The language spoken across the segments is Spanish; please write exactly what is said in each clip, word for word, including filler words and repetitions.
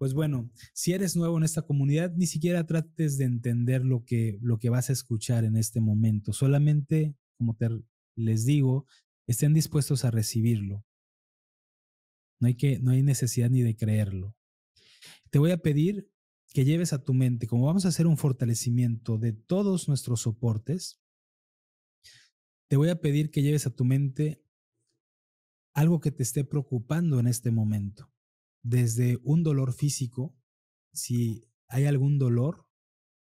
pues bueno, si eres nuevo en esta comunidad, ni siquiera trates de entender lo que, lo que vas a escuchar en este momento. Solamente, como te, les digo, estén dispuestos a recibirlo. No hay, que, no hay necesidad ni de creerlo. Te voy a pedir que lleves a tu mente, como vamos a hacer un fortalecimiento de todos nuestros soportes, te voy a pedir que lleves a tu mente algo que te esté preocupando en este momento. Desde un dolor físico, si hay algún dolor,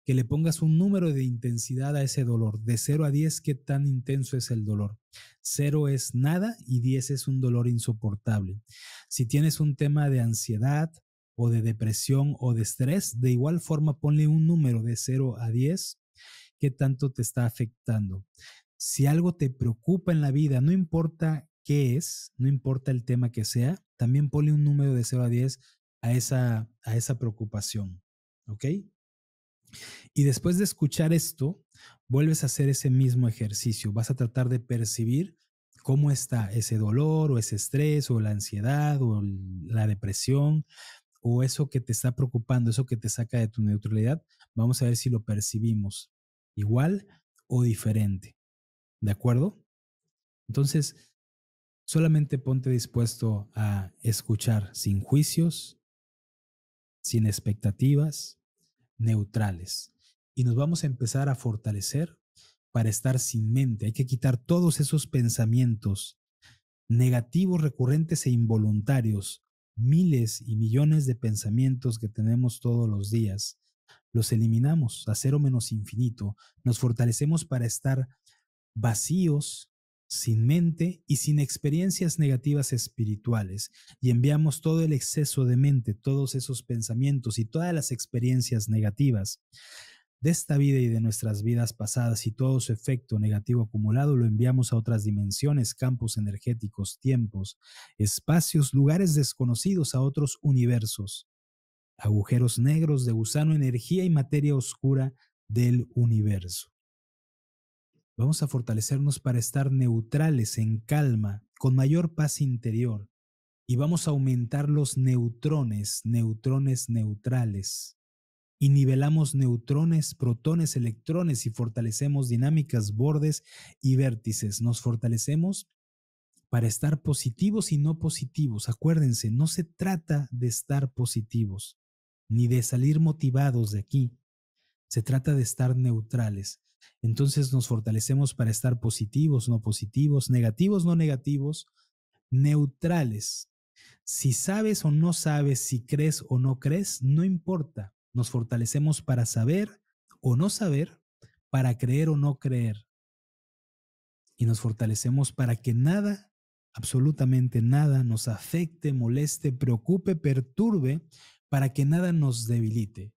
que le pongas un número de intensidad a ese dolor. De cero a diez, ¿qué tan intenso es el dolor? cero es nada y diez es un dolor insoportable. Si tienes un tema de ansiedad o de depresión o de estrés, de igual forma ponle un número de cero a diez, ¿qué tanto te está afectando? Si algo te preocupa en la vida, no importa qué es, no importa el tema que sea, también ponle un número de cero a diez a esa, a esa preocupación, ¿ok? Y después de escuchar esto, vuelves a hacer ese mismo ejercicio. Vas a tratar de percibir cómo está ese dolor o ese estrés o la ansiedad o la depresión o eso que te está preocupando, eso que te saca de tu neutralidad. Vamos a ver si lo percibimos igual o diferente. ¿De acuerdo? Entonces, solamente ponte dispuesto a escuchar sin juicios, sin expectativas, neutrales, y nos vamos a empezar a fortalecer para estar sin mente. Hay que quitar todos esos pensamientos negativos, recurrentes e involuntarios, miles y millones de pensamientos que tenemos todos los días. Los eliminamos a cero menos infinito, nos fortalecemos para estar vacíos, sin mente y sin experiencias negativas espirituales, y enviamos todo el exceso de mente, todos esos pensamientos y todas las experiencias negativas de esta vida y de nuestras vidas pasadas y todo su efecto negativo acumulado lo enviamos a otras dimensiones, campos energéticos, tiempos, espacios, lugares desconocidos, a otros universos, agujeros negros de gusano, energía y materia oscura del universo. Vamos a fortalecernos para estar neutrales, en calma, con mayor paz interior, y vamos a aumentar los neutrones, neutrones neutrales, y nivelamos neutrones, protones, electrones, y fortalecemos dinámicas, bordes y vértices. Nos fortalecemos para estar positivos y no positivos. Acuérdense, no se trata de estar positivos, ni de salir motivados de aquí. Se trata de estar neutrales. Entonces nos fortalecemos para estar positivos, no positivos, negativos, no negativos, neutrales. Si sabes o no sabes, si crees o no crees, no importa. Nos fortalecemos para saber o no saber, para creer o no creer. Y nos fortalecemos para que nada, absolutamente nada, nos afecte, moleste, preocupe, perturbe, para que nada nos debilite.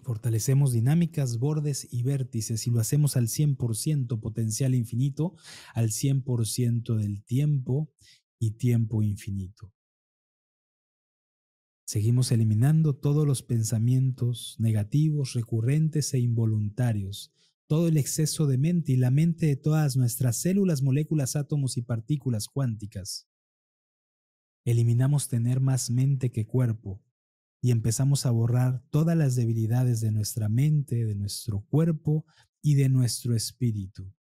Fortalecemos dinámicas, bordes y vértices y lo hacemos al cien por ciento, potencial infinito, al cien por ciento del tiempo y tiempo infinito. Seguimos eliminando todos los pensamientos negativos, recurrentes e involuntarios, todo el exceso de mente y la mente de todas nuestras células, moléculas, átomos y partículas cuánticas. Eliminamos tener más mente que cuerpo. Y empezamos a borrar todas las debilidades de nuestra mente, de nuestro cuerpo y de nuestro espíritu.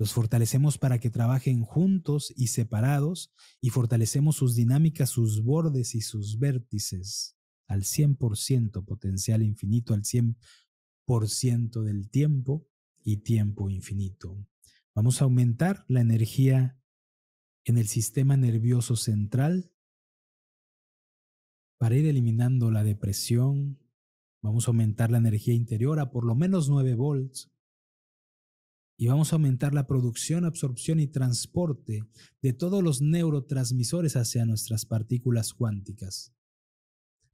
Los fortalecemos para que trabajen juntos y separados y fortalecemos sus dinámicas, sus bordes y sus vértices al cien por ciento, potencial infinito, al cien por ciento del tiempo y tiempo infinito. Vamos a aumentar la energía en el sistema nervioso central. Para ir eliminando la depresión, vamos a aumentar la energía interior a por lo menos nueve volts y vamos a aumentar la producción, absorción y transporte de todos los neurotransmisores hacia nuestras partículas cuánticas.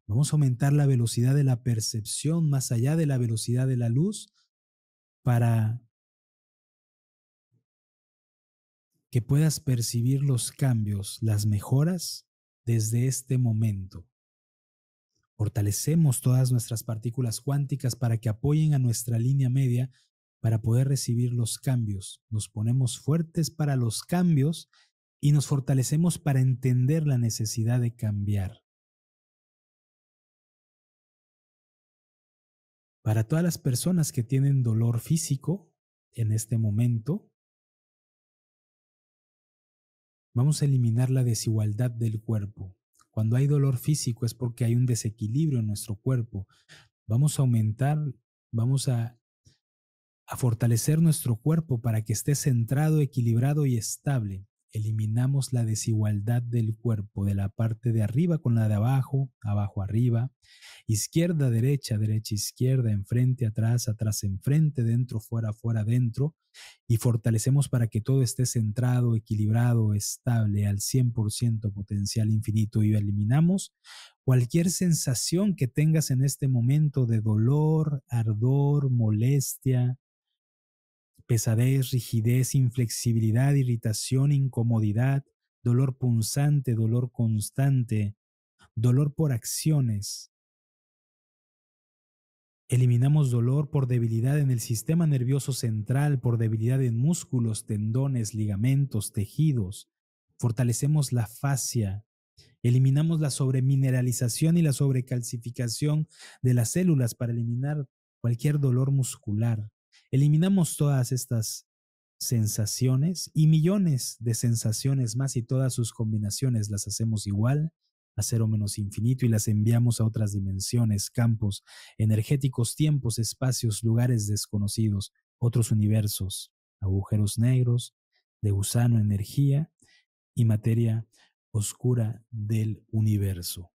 Vamos a aumentar la velocidad de la percepción más allá de la velocidad de la luz para que puedas percibir los cambios, las mejoras desde este momento. Fortalecemos todas nuestras partículas cuánticas para que apoyen a nuestra línea media para poder recibir los cambios. Nos ponemos fuertes para los cambios y nos fortalecemos para entender la necesidad de cambiar. Para todas las personas que tienen dolor físico en este momento, vamos a eliminar la desigualdad del cuerpo. Cuando hay dolor físico es porque hay un desequilibrio en nuestro cuerpo. Vamos a aumentar, vamos a, a fortalecer nuestro cuerpo para que esté centrado, equilibrado y estable. Eliminamos la desigualdad del cuerpo, de la parte de arriba con la de abajo, abajo arriba, izquierda, derecha, derecha, izquierda, enfrente, atrás, atrás, enfrente, dentro, fuera, fuera, dentro, y fortalecemos para que todo esté centrado, equilibrado, estable, al cien por ciento potencial infinito, y eliminamos cualquier sensación que tengas en este momento de dolor, ardor, molestia, pesadez, rigidez, inflexibilidad, irritación, incomodidad, dolor punzante, dolor constante, dolor por acciones. Eliminamos dolor por debilidad en el sistema nervioso central, por debilidad en músculos, tendones, ligamentos, tejidos. Fortalecemos la fascia. Eliminamos la sobremineralización y la sobrecalcificación de las células para eliminar cualquier dolor muscular. Eliminamos todas estas sensaciones y millones de sensaciones más, y todas sus combinaciones las hacemos igual a cero menos infinito y las enviamos a otras dimensiones, campos energéticos, tiempos, espacios, lugares desconocidos, otros universos, agujeros negros, de gusano, energía y materia oscura del universo.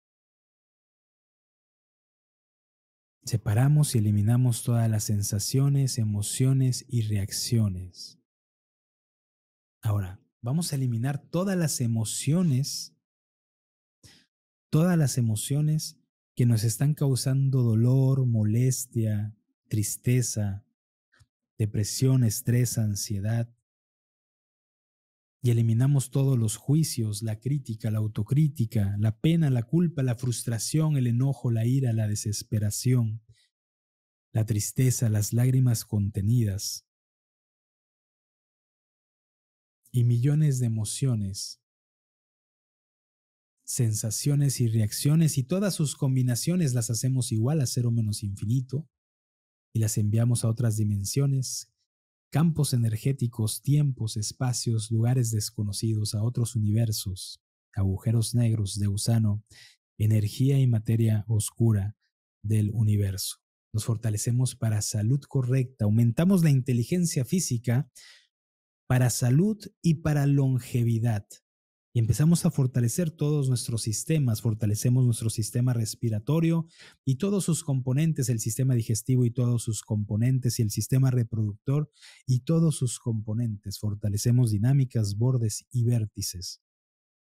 Separamos y eliminamos todas las sensaciones, emociones y reacciones. Ahora, vamos a eliminar todas las emociones, todas las emociones que nos están causando dolor, molestia, tristeza, depresión, estrés, ansiedad. Y eliminamos todos los juicios, la crítica, la autocrítica, la pena, la culpa, la frustración, el enojo, la ira, la desesperación, la tristeza, las lágrimas contenidas y millones de emociones, sensaciones y reacciones, y todas sus combinaciones las hacemos igual a cero menos infinito y las enviamos a otras dimensiones, campos energéticos, tiempos, espacios, lugares desconocidos, a otros universos, agujeros negros, de gusano, energía y materia oscura del universo. Nos fortalecemos para salud correcta, aumentamos la inteligencia física para salud y para longevidad. Y empezamos a fortalecer todos nuestros sistemas, fortalecemos nuestro sistema respiratorio y todos sus componentes, el sistema digestivo y todos sus componentes, y el sistema reproductor y todos sus componentes, fortalecemos dinámicas, bordes y vértices.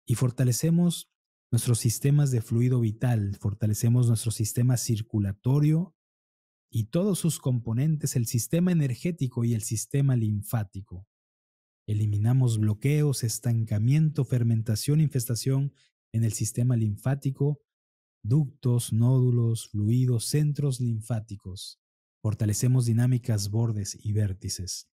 Y fortalecemos nuestros sistemas de fluido vital, fortalecemos nuestro sistema circulatorio y todos sus componentes, el sistema energético y el sistema linfático. Eliminamos bloqueos, estancamiento, fermentación, infestación en el sistema linfático, ductos, nódulos, fluidos, centros linfáticos. Fortalecemos dinámicas, bordes y vértices.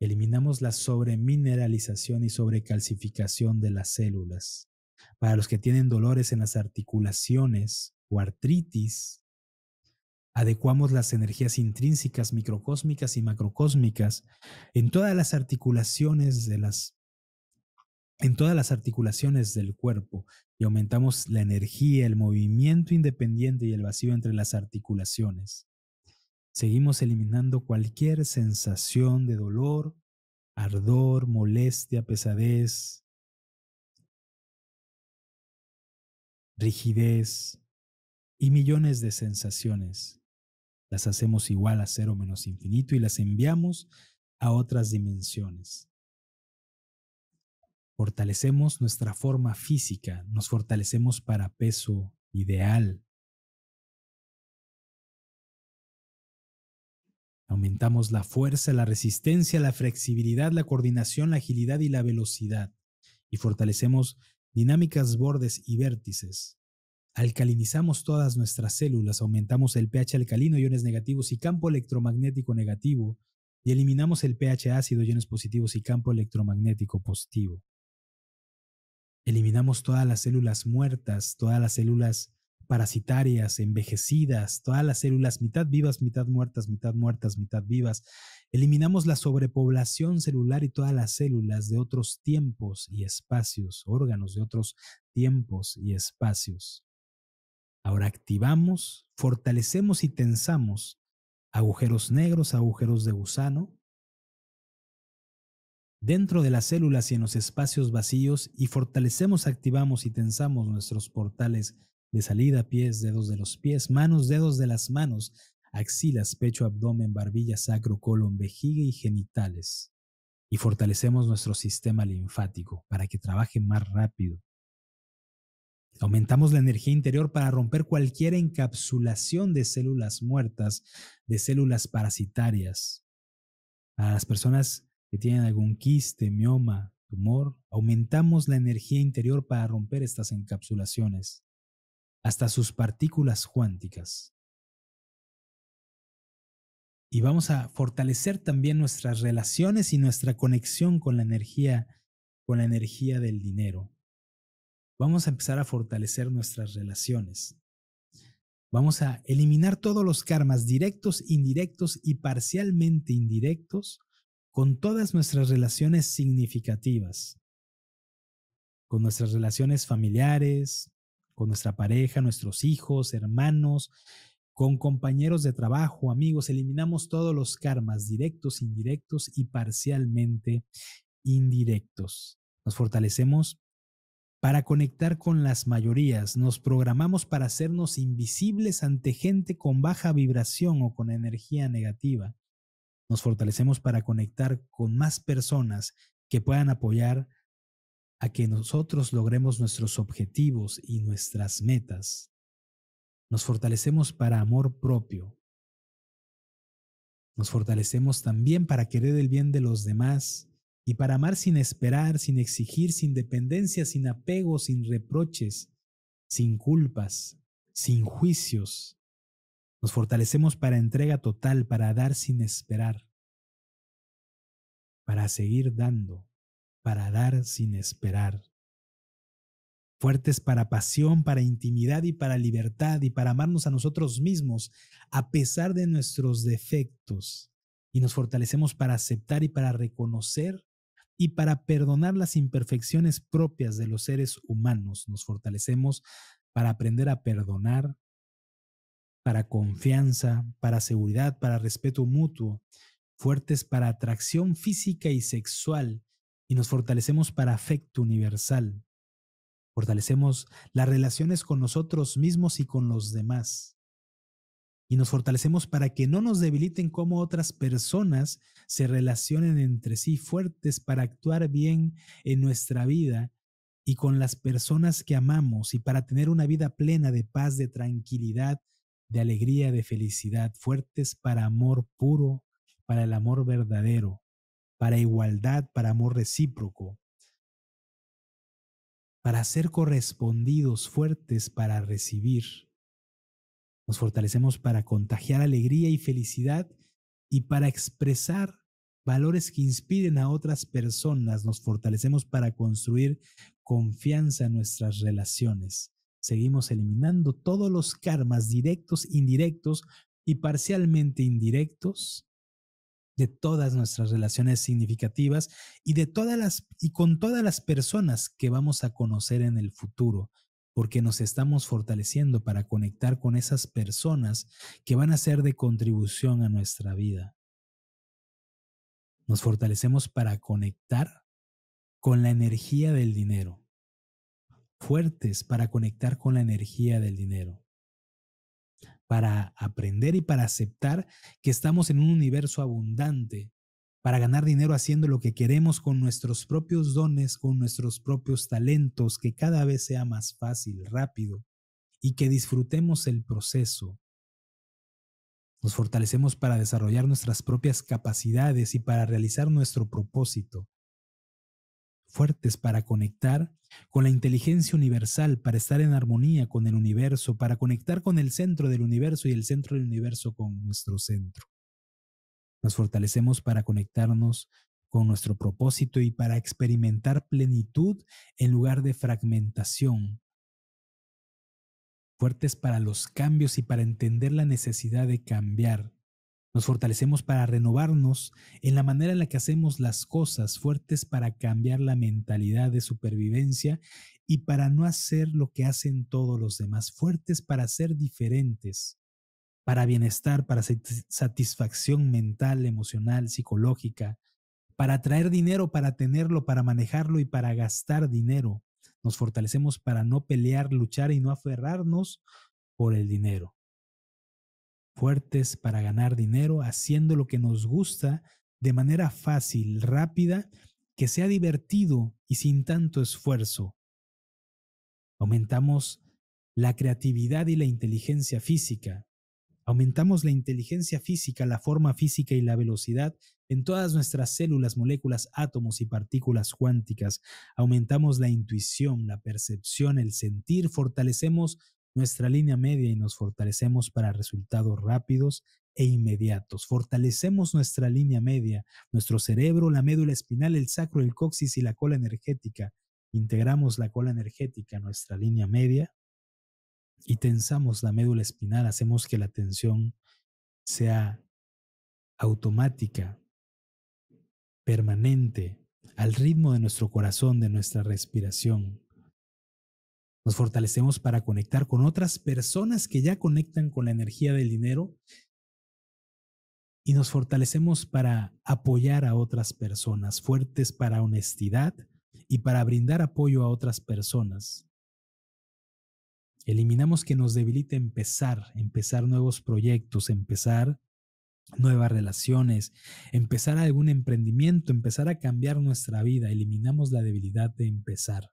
Eliminamos la sobremineralización y sobrecalcificación de las células. Para los que tienen dolores en las articulaciones o artritis, adecuamos las energías intrínsecas, microcósmicas y macrocósmicas en todas las articulaciones de las, en todas las articulaciones del cuerpo, y aumentamos la energía, el movimiento independiente y el vacío entre las articulaciones. Seguimos eliminando cualquier sensación de dolor, ardor, molestia, pesadez, rigidez y millones de sensaciones. Las hacemos igual a cero menos infinito y las enviamos a otras dimensiones. Fortalecemos nuestra forma física, nos fortalecemos para peso ideal. Aumentamos la fuerza, la resistencia, la flexibilidad, la coordinación, la agilidad y la velocidad. Y fortalecemos dinámicas, bordes y vértices. Alcalinizamos todas nuestras células, aumentamos el pH alcalino, iones negativos y campo electromagnético negativo, y eliminamos el pH ácido, iones positivos y campo electromagnético positivo. Eliminamos todas las células muertas, todas las células parasitarias, envejecidas, todas las células mitad vivas, mitad muertas, mitad muertas, mitad vivas. Eliminamos la sobrepoblación celular y todas las células de otros tiempos y espacios, órganos de otros tiempos y espacios. Ahora activamos, fortalecemos y tensamos agujeros negros, agujeros de gusano, dentro de las células y en los espacios vacíos, y fortalecemos, activamos y tensamos nuestros portales de salida, pies, dedos de los pies, manos, dedos de las manos, axilas, pecho, abdomen, barbilla, sacro, colon, vejiga y genitales. Y fortalecemos nuestro sistema linfático para que trabaje más rápido. Aumentamos la energía interior para romper cualquier encapsulación de células muertas, de células parasitarias. Para las personas que tienen algún quiste, mioma, tumor, aumentamos la energía interior para romper estas encapsulaciones, hasta sus partículas cuánticas. Y vamos a fortalecer también nuestras relaciones y nuestra conexión con la energía, con la energía del dinero. Vamos a empezar a fortalecer nuestras relaciones. Vamos a eliminar todos los karmas directos, indirectos y parcialmente indirectos con todas nuestras relaciones significativas. Con nuestras relaciones familiares, con nuestra pareja, nuestros hijos, hermanos, con compañeros de trabajo, amigos. Eliminamos todos los karmas directos, indirectos y parcialmente indirectos. Nos fortalecemos para conectar con las mayorías, nos programamos para hacernos invisibles ante gente con baja vibración o con energía negativa. Nos fortalecemos para conectar con más personas que puedan apoyar a que nosotros logremos nuestros objetivos y nuestras metas. Nos fortalecemos para amor propio. Nos fortalecemos también para querer el bien de los demás y para amar sin esperar, sin exigir, sin dependencia, sin apego, sin reproches, sin culpas, sin juicios. Nos fortalecemos para entrega total, para dar sin esperar, para seguir dando, para dar sin esperar. Fuertes para pasión, para intimidad y para libertad y para amarnos a nosotros mismos a pesar de nuestros defectos. Y nos fortalecemos para aceptar y para reconocer y para perdonar las imperfecciones propias de los seres humanos. Nos fortalecemos para aprender a perdonar, para confianza, para seguridad, para respeto mutuo, fuertes para atracción física y sexual, y nos fortalecemos para afecto universal. Fortalecemos las relaciones con nosotros mismos y con los demás. Y nos fortalecemos para que no nos debiliten cómo otras personas se relacionen entre sí, fuertes para actuar bien en nuestra vida y con las personas que amamos, y para tener una vida plena de paz, de tranquilidad, de alegría, de felicidad, fuertes para amor puro, para el amor verdadero, para igualdad, para amor recíproco, para ser correspondidos, fuertes para recibir. Nos fortalecemos para contagiar alegría y felicidad y para expresar valores que inspiren a otras personas. Nos fortalecemos para construir confianza en nuestras relaciones. Seguimos eliminando todos los karmas directos, indirectos y parcialmente indirectos de todas nuestras relaciones significativas y, de todas las, y con todas las personas que vamos a conocer en el futuro, porque nos estamos fortaleciendo para conectar con esas personas que van a ser de contribución a nuestra vida. Nos fortalecemos para conectar con la energía del dinero. Fuertes para conectar con la energía del dinero, para aprender y para aceptar que estamos en un universo abundante, para ganar dinero haciendo lo que queremos con nuestros propios dones, con nuestros propios talentos, que cada vez sea más fácil, rápido y que disfrutemos el proceso. Nos fortalecemos para desarrollar nuestras propias capacidades y para realizar nuestro propósito. Fuertes para conectar con la inteligencia universal, para estar en armonía con el universo, para conectar con el centro del universo y el centro del universo con nuestro centro. Nos fortalecemos para conectarnos con nuestro propósito y para experimentar plenitud en lugar de fragmentación. fuertes para los cambios y para entender la necesidad de cambiar. Nos fortalecemos para renovarnos en la manera en la que hacemos las cosas, fuertes para cambiar la mentalidad de supervivencia y para no hacer lo que hacen todos los demás, fuertes para ser diferentes, para bienestar, para satisfacción mental, emocional, psicológica, para traer dinero, para tenerlo, para manejarlo y para gastar dinero. Nos fortalecemos para no pelear, luchar y no aferrarnos por el dinero. Fuertes para ganar dinero haciendo lo que nos gusta de manera fácil, rápida, que sea divertido y sin tanto esfuerzo. Aumentamos la creatividad y la inteligencia física. Aumentamos la inteligencia física, la forma física y la velocidad en todas nuestras células, moléculas, átomos y partículas cuánticas. Aumentamos la intuición, la percepción, el sentir, fortalecemos nuestra línea media y nos fortalecemos para resultados rápidos e inmediatos. Fortalecemos nuestra línea media, nuestro cerebro, la médula espinal, el sacro, el coxis y la cola energética. Integramos la cola energética, nuestra línea media, y tensamos la médula espinal. Hacemos que la tensión sea automática, permanente, al ritmo de nuestro corazón, de nuestra respiración. Nos fortalecemos para conectar con otras personas que ya conectan con la energía del dinero y nos fortalecemos para apoyar a otras personas, fuertes para honestidad y para brindar apoyo a otras personas. Eliminamos que nos debilite empezar, empezar nuevos proyectos, empezar nuevas relaciones, empezar algún emprendimiento, empezar a cambiar nuestra vida. Eliminamos la debilidad de empezar.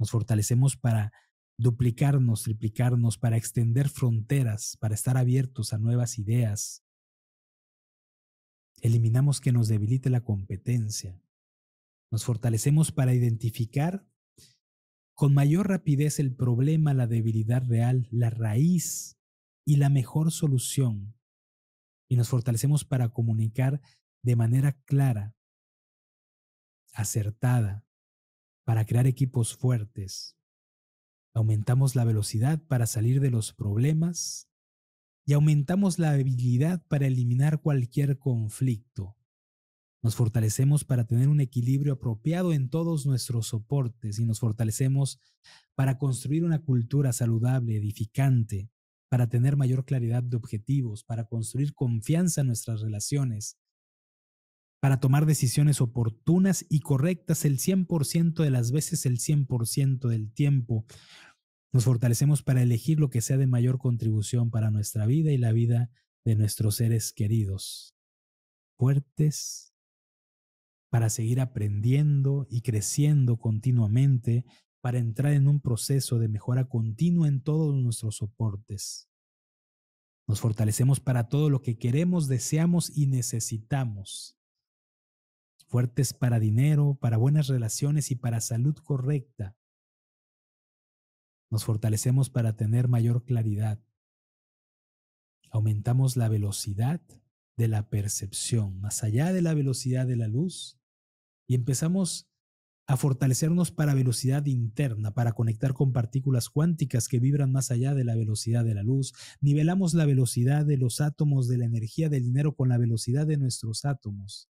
Nos fortalecemos para duplicarnos, triplicarnos, para extender fronteras, para estar abiertos a nuevas ideas. Eliminamos que nos debilite la competencia. Nos fortalecemos para identificar con mayor rapidez el problema, la debilidad real, la raíz y la mejor solución. Y nos fortalecemos para comunicar de manera clara, acertada, para crear equipos fuertes. Aumentamos la velocidad para salir de los problemas y aumentamos la habilidad para eliminar cualquier conflicto. Nos fortalecemos para tener un equilibrio apropiado en todos nuestros soportes y nos fortalecemos para construir una cultura saludable, edificante, para tener mayor claridad de objetivos, para construir confianza en nuestras relaciones, para tomar decisiones oportunas y correctas el cien por ciento de las veces, el cien por ciento del tiempo. Nos fortalecemos para elegir lo que sea de mayor contribución para nuestra vida y la vida de nuestros seres queridos. Fuertes para seguir aprendiendo y creciendo continuamente, para entrar en un proceso de mejora continua en todos nuestros soportes. Nos fortalecemos para todo lo que queremos, deseamos y necesitamos. Fuertes para dinero, para buenas relaciones y para salud correcta. Nos fortalecemos para tener mayor claridad. Aumentamos la velocidad de la percepción, más allá de la velocidad de la luz, y empezamos a fortalecernos para velocidad interna, para conectar con partículas cuánticas que vibran más allá de la velocidad de la luz. Nivelamos la velocidad de los átomos, de la energía del dinero con la velocidad de nuestros átomos.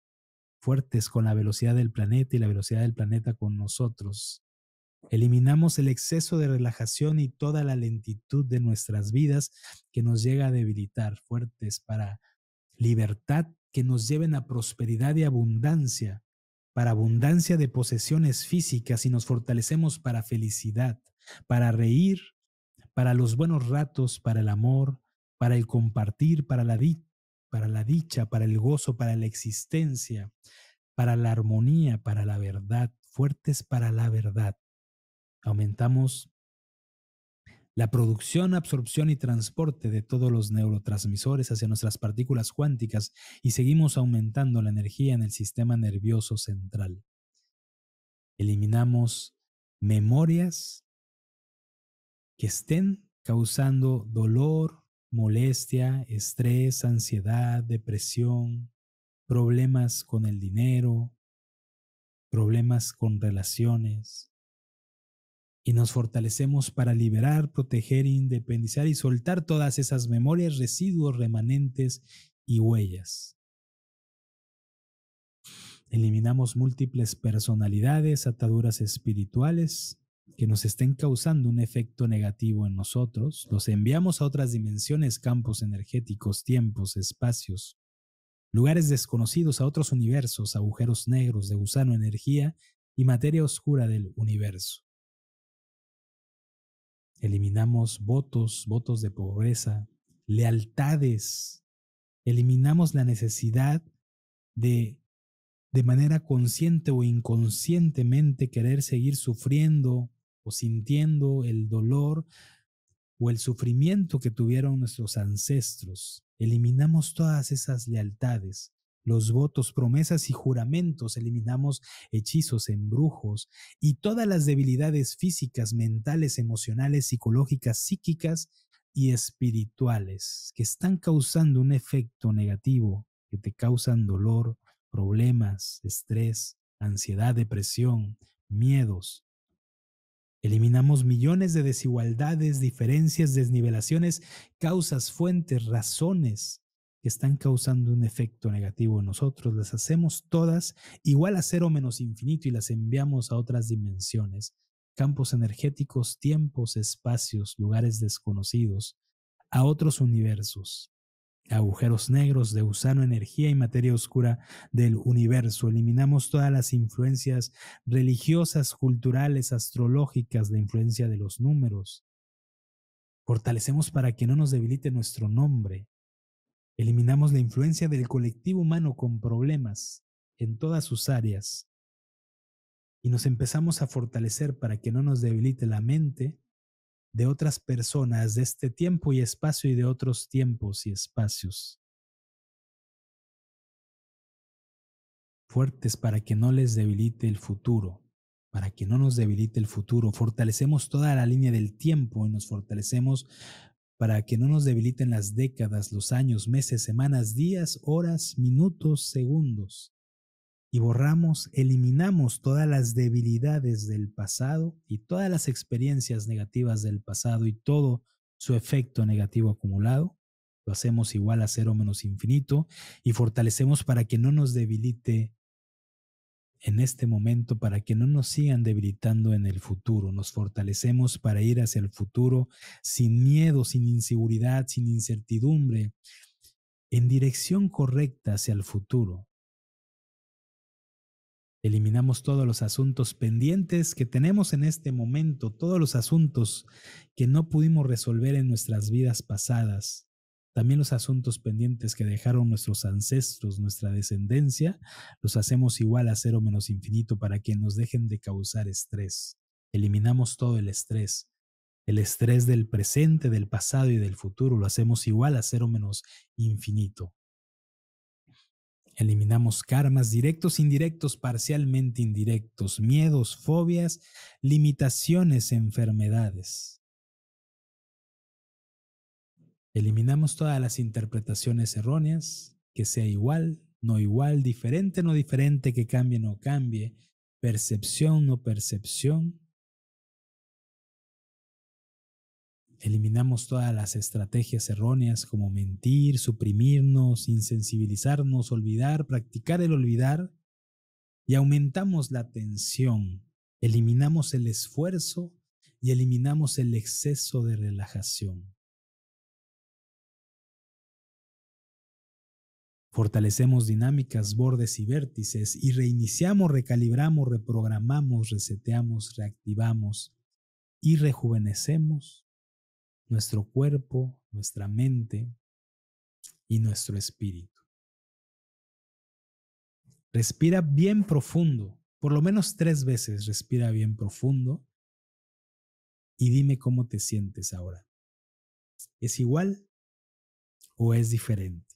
Fuertes con la velocidad del planeta y la velocidad del planeta con nosotros. Eliminamos el exceso de relajación y toda la lentitud de nuestras vidas que nos llega a debilitar. Fuertes para libertad que nos lleven a prosperidad y abundancia, para abundancia de posesiones físicas, y nos fortalecemos para felicidad, para reír, para los buenos ratos, para el amor, para el compartir, para la dicha, para la dicha, para el gozo, para la existencia, para la armonía, para la verdad, fuertes para la verdad. Aumentamos la producción, absorción y transporte de todos los neurotransmisores hacia nuestras partículas cuánticas y seguimos aumentando la energía en el sistema nervioso central. Eliminamos memorias que estén causando dolor, molestia, estrés, ansiedad, depresión, problemas con el dinero, problemas con relaciones. y nos fortalecemos para liberar, proteger, independizar y soltar todas esas memorias, residuos, remanentes y huellas. Eliminamos múltiples personalidades, ataduras espirituales que nos estén causando un efecto negativo en nosotros. Los enviamos a otras dimensiones, campos energéticos, tiempos, espacios, lugares desconocidos, a otros universos, agujeros negros de gusano, energía y materia oscura del universo. Eliminamos votos, votos de pobreza, lealtades. Eliminamos la necesidad de de manera consciente o inconscientemente querer seguir sufriendo o sintiendo el dolor o el sufrimiento que tuvieron nuestros ancestros. Eliminamos todas esas lealtades, los votos, promesas y juramentos. Eliminamos hechizos, embrujos y todas las debilidades físicas, mentales, emocionales, psicológicas, psíquicas y espirituales que están causando un efecto negativo, que te causan dolor, problemas, estrés, ansiedad, depresión, miedos. Eliminamos millones de desigualdades, diferencias, desnivelaciones, causas, fuentes, razones que están causando un efecto negativo en nosotros. Las hacemos todas igual a cero menos infinito y las enviamos a otras dimensiones, campos energéticos, tiempos, espacios, lugares desconocidos, a otros universos, agujeros negros de gusano, energía y materia oscura del universo. Eliminamos todas las influencias religiosas, culturales, astrológicas, la influencia de los números. Fortalecemos para que no nos debilite nuestro nombre. Eliminamos la influencia del colectivo humano con problemas en todas sus áreas. Y nos empezamos a fortalecer para que no nos debilite la mente de otras personas, de este tiempo y espacio y de otros tiempos y espacios. Fuertes para que no les debilite el futuro, para que no nos debilite el futuro. Fortalecemos toda la línea del tiempo y nos fortalecemos para que no nos debiliten las décadas, los años, meses, semanas, días, horas, minutos, segundos. Y borramos, eliminamos todas las debilidades del pasado y todas las experiencias negativas del pasado y todo su efecto negativo acumulado. Lo hacemos igual a cero menos infinito y fortalecemos para que no nos debilite en este momento, para que no nos sigan debilitando en el futuro. Nos fortalecemos para ir hacia el futuro sin miedo, sin inseguridad, sin incertidumbre, en dirección correcta hacia el futuro. Eliminamos todos los asuntos pendientes que tenemos en este momento, todos los asuntos que no pudimos resolver en nuestras vidas pasadas, también los asuntos pendientes que dejaron nuestros ancestros, nuestra descendencia, los hacemos igual a cero menos infinito para que nos dejen de causar estrés. Eliminamos todo el estrés, el estrés del presente, del pasado y del futuro, lo hacemos igual a cero menos infinito. Eliminamos karmas directos, indirectos, parcialmente indirectos, miedos, fobias, limitaciones, enfermedades. Eliminamos todas las interpretaciones erróneas, que sea igual, no igual, diferente, no diferente, que cambie, no cambie, percepción, no percepción. Eliminamos todas las estrategias erróneas como mentir, suprimirnos, insensibilizarnos, olvidar, practicar el olvidar y aumentamos la tensión. Eliminamos el esfuerzo y eliminamos el exceso de relajación. Fortalecemos dinámicas, bordes y vértices y reiniciamos, recalibramos, reprogramamos, reseteamos, reactivamos y rejuvenecemos nuestro cuerpo, nuestra mente y nuestro espíritu. Respira bien profundo, por lo menos tres veces respira bien profundo y dime cómo te sientes ahora. ¿Es igual o es diferente?